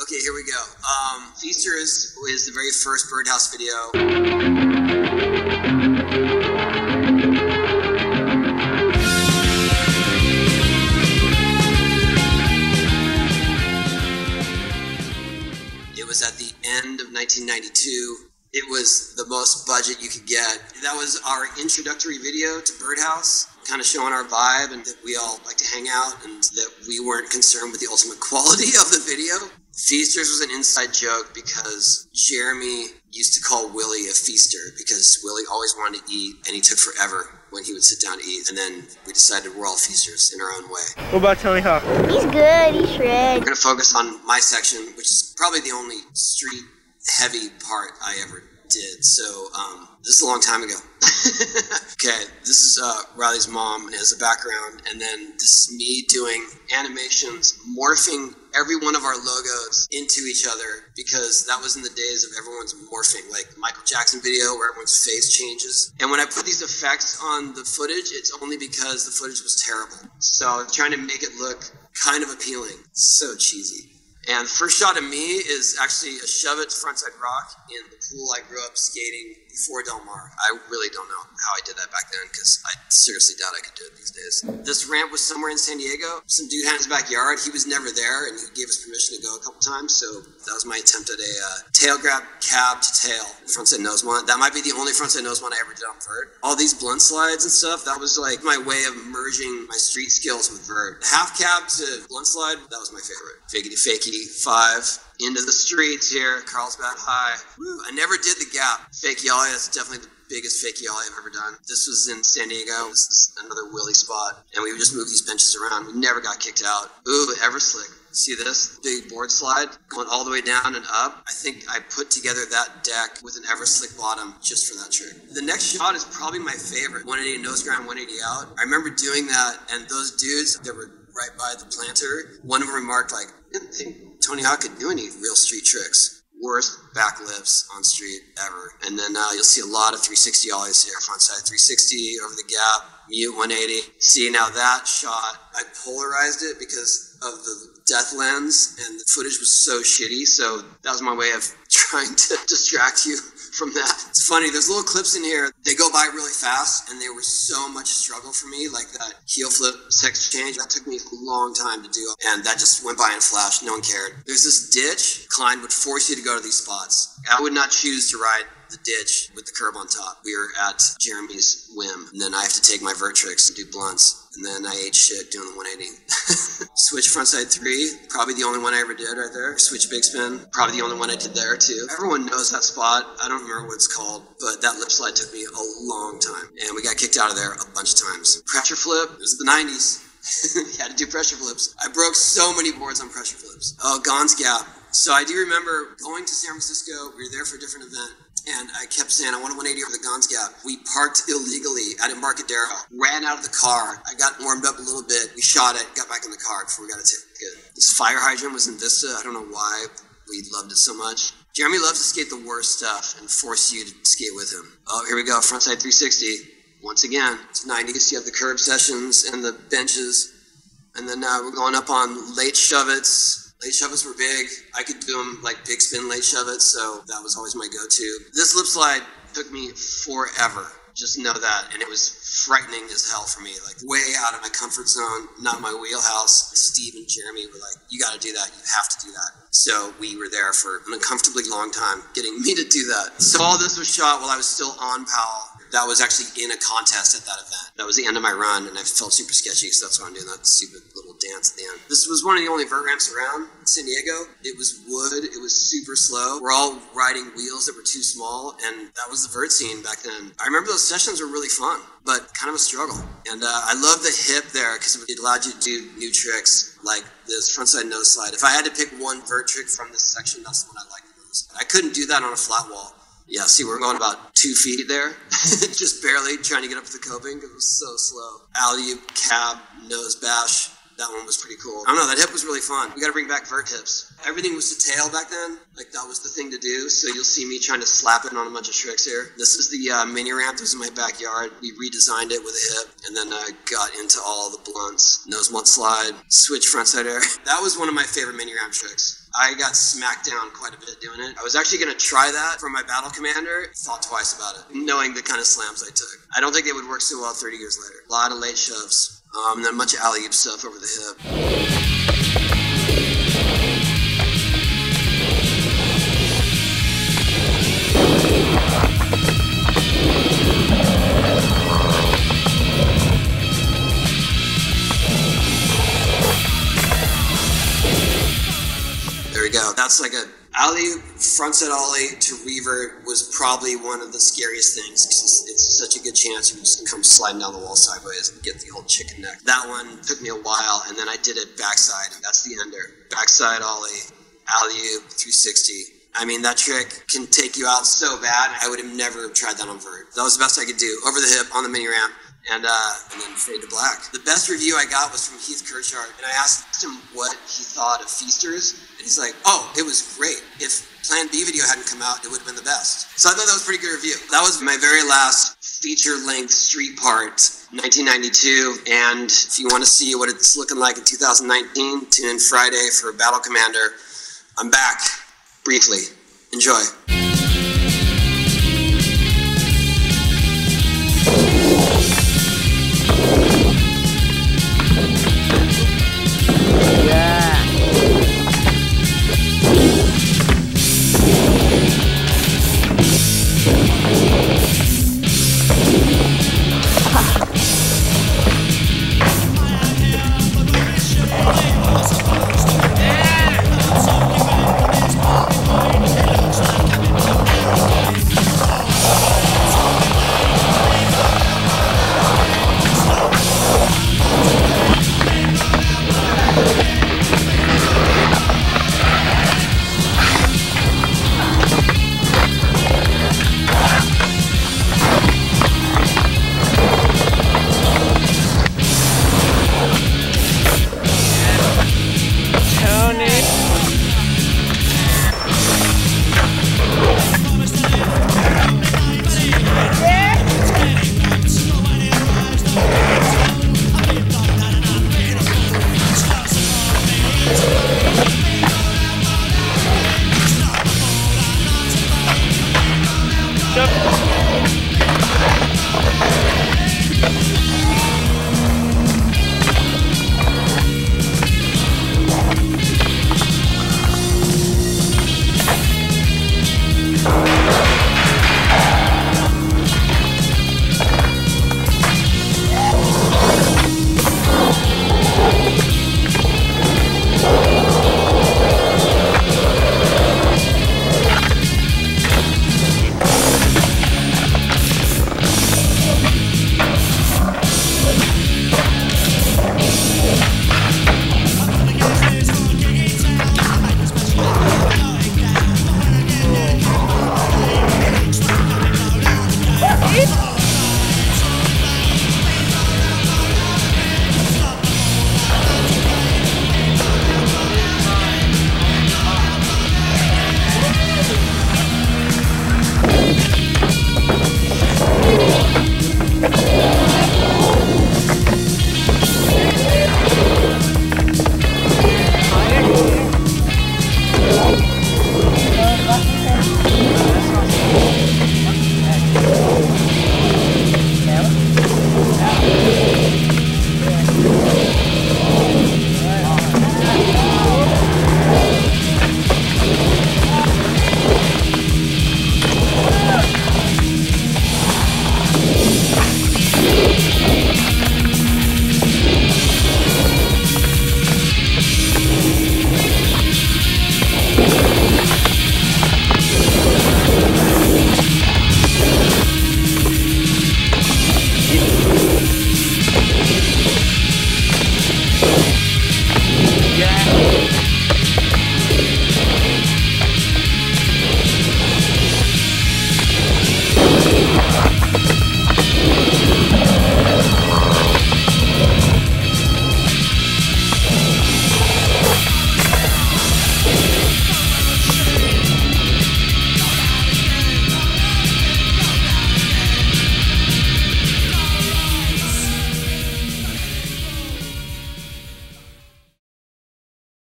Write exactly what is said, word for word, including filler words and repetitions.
Okay, here we go. Um, Feasters is the very first Birdhouse video. Was at the end of nineteen ninety-two. It was the most budget you could get. That was our introductory video to Birdhouse, kind of showing our vibe and that we all like to hang out and that we weren't concerned with the ultimate quality of the video. Feasters was an inside joke because Jeremy used to call Willie a feaster because Willie always wanted to eat and he took forever when he would sit down to eat. And then we decided we're all feasters in our own way. What about Tony Hawk? He's good, he's shred. We're gonna focus on my section, which is probably the only street heavy part I ever did. So um, this is a long time ago. Okay, this is uh, Riley's mom as a background. And then this is me doing animations, morphing every one of our logos into each other because that was in the days of everyone's morphing, like Michael Jackson video where everyone's face changes. And when I put these effects on the footage, it's only because the footage was terrible. So I'm trying to make it look kind of appealing. So cheesy. And the first shot of me is actually a shove it to frontside rock in the pool I grew up skating before Del Mar. I really don't know how I did that back then because I seriously doubt I could do it these days. This ramp was somewhere in San Diego. Some dude had his backyard. He was never there and he gave us permission to go a couple times. So that was my attempt at a uh, tail grab cab to tail frontside nose one. That might be the only frontside nose one I ever did on Vert. All these blunt slides and stuff, that was like my way of merging my street skills with Vert. Half cab to blunt slide, that was my favorite. Fakey fakey. Five into the streets here, Carlsbad High. Woo, I never did the gap. Fake yolly, that's definitely the biggest fake yolly I've ever done. This was in San Diego. This is another Willie spot. And we would just move these benches around. We never got kicked out. Ooh, Everslick. See this big board slide going all the way down and up? I think I put together that deck with an Everslick bottom just for that trick. The next shot is probably my favorite. one eighty nose ground, one eighty out. I remember doing that and those dudes that were right by the planter, one of them remarked like, I didn't think Tony Hawk could do any real street tricks. Worst back lifts on street ever. And then uh, you'll see a lot of three sixty ollies here. Front side three sixty, over the gap, mute one eighty. See now that shot, I polarized it because of the death lens and the footage was so shitty. So that was my way of trying to distract you from that. It's funny, there's little clips in here, they go by really fast and they were so much struggle for me, like that heel flip sex change, that took me a long time to do and that just went by in a flash, no one cared. There's this ditch, Klein would force you to go to these spots. I would not choose to ride the ditch with the curb on top. We were at Jeremy's whim and then I have to take my Vertrix and do blunts. And then I ate shit doing the one eighty. Switch frontside three, probably the only one I ever did right there. Switch big spin, probably the only one I did there too. Everyone knows that spot. I don't remember what it's called, but that lip slide took me a long time. And we got kicked out of there a bunch of times. Pressure flip, it was the nineties. You had to do pressure flips. I broke so many boards on pressure flips. Oh, Gonz Gap. So I do remember going to San Francisco. We were there for a different event. And I kept saying, I want a one eighty over the Gonz Gap. We parked illegally at Embarcadero, ran out of the car. I got warmed up a little bit. We shot it, got back in the car before we got a ticket. This fire hydrant was in Vista. I don't know why we loved it so much. Jeremy loves to skate the worst stuff and force you to skate with him. Oh, here we go. Frontside three sixty. Once again, it's nineties. You have the curb sessions and the benches. And then now uh, we're going up on late shove-its. Late shove-its were big. I could do them like big spin late shove-its, so that was always my go-to. This lip slide took me forever. Just know that. And it was frightening as hell for me. Like way out of my comfort zone, not my wheelhouse. Steve and Jeremy were like, you got to do that. You have to do that. So we were there for an uncomfortably long time getting me to do that. So all this was shot while I was still on Powell. That was actually in a contest at that event. That was the end of my run, and I felt super sketchy, so that's why I'm doing that stupid little dance at the end. This was one of the only vert ramps around in San Diego. It was wood. It was super slow. We're all riding wheels that were too small, and that was the vert scene back then. I remember those sessions were really fun, but kind of a struggle. And uh, I love the hip there because it allowed you to do new tricks like this frontside nose slide. If I had to pick one vert trick from this section, that's the one I like the most. I couldn't do that on a flat wall. Yeah, see, we're going about two feet there. Just barely trying to get up to the coping. It was so slow. Alley-oop, cab, nose bash, that one was pretty cool. I don't know, that hip was really fun. We got to bring back vert hips. Everything was to tail back then. Like, that was the thing to do. So you'll see me trying to slap it on a bunch of tricks here. This is the uh, mini ramp that was in my backyard. We redesigned it with a hip, and then I uh, got into all the blunts. Nose blunt slide, switch frontside air. That was one of my favorite mini ramp tricks. I got smacked down quite a bit doing it. I was actually going to try that for my Battle Commander. Thought twice about it, knowing the kind of slams I took. I don't think they would work so well thirty years later. A lot of late shoves, um, and then a bunch of alley-oop stuff over the hip. Go. That's like a alley-oop frontside ollie to revert was probably one of the scariest things because it's, it's such a good chance you just come sliding down the wall sideways and get the old chicken neck. That one took me a while, and then I did it backside, and that's the ender. Backside ollie, alley-oop, three sixty. I mean, that trick can take you out so bad. I would have never tried that on vert. That was the best I could do. Over the hip, on the mini ramp. And, uh, and then fade to black. The best review I got was from Heath Kirchhardt, and I asked him what he thought of Feasters, and he's like, oh, it was great. If Plan B video hadn't come out, it would have been the best. So I thought that was a pretty good review. That was my very last feature-length street part, nineteen ninety-two, and if you want to see what it's looking like in two thousand nineteen, tune in Friday for Battle Commander. I'm back, briefly. Enjoy.